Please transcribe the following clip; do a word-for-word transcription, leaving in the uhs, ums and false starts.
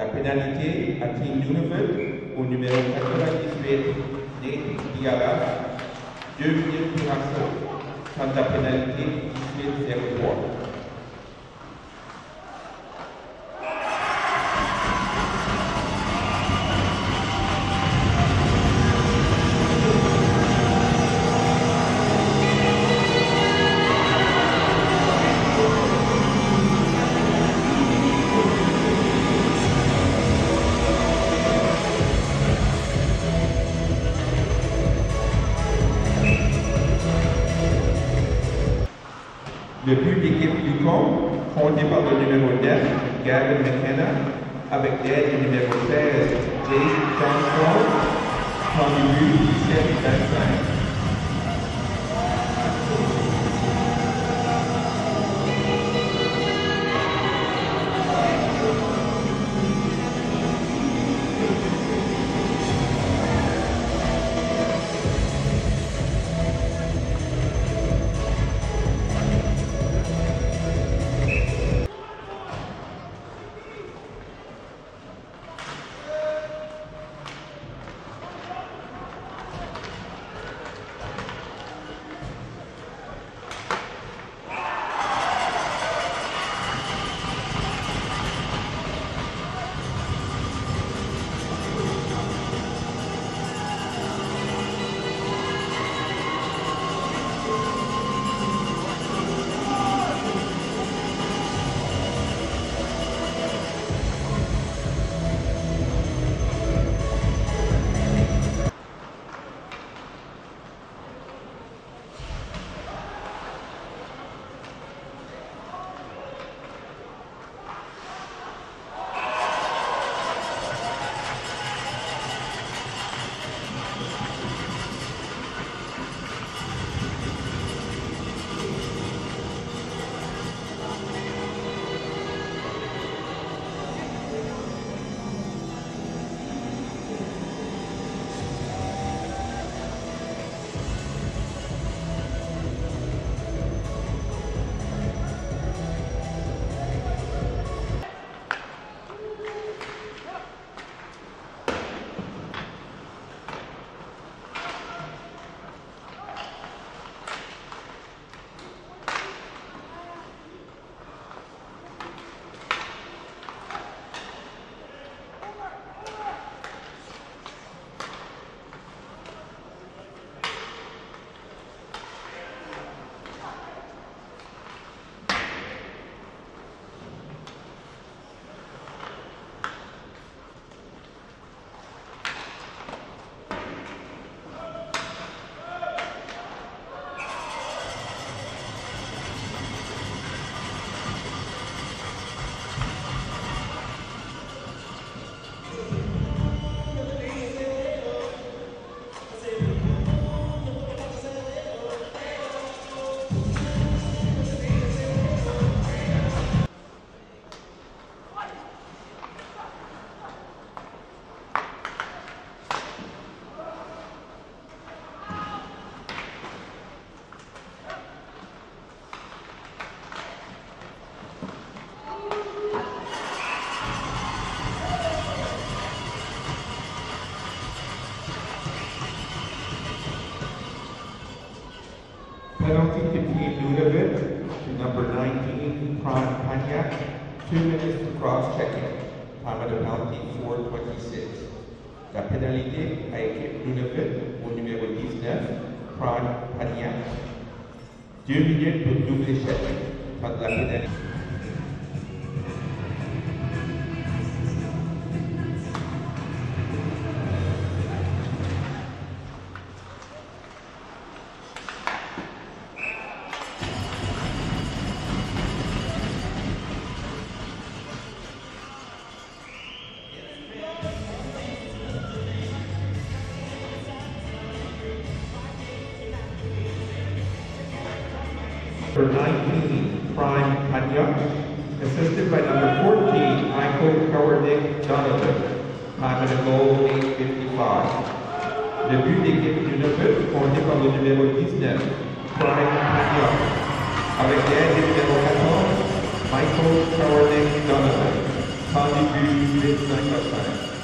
La pénalité à Team Nunavut au numéro quatre-vingt-dix-huit des Diara, deux minutes pour action, contre la pénalité dix-huit zéro trois. Le but d'équipe du camp, fondé par le numéro neuf, Gavin McKenna, avec l'aide du numéro seize, Jay Thompson, prend le but dix-sept vingt-cinq. Penalty to Team Nunavut to number nineteen, Pran Paniak, two minutes to cross-checking. Time of the penalty, four twenty-six. La pénalité à équipe Nunavut au numéro dix-neuf, Pran Paniak. deux minutes pour double checking. Contre la pénalité. Number nineteen, Pran Paniak, assisted by number fourteen, Michael Cowardick Donovan. Time at a goal, eight fifty-five. Le but d'équipe Nunavut, fondé par le numéro dix-neuf, Pran Paniak, avec l'aide du numéro quatorze, Michael Cowardick Donovan. contributions to the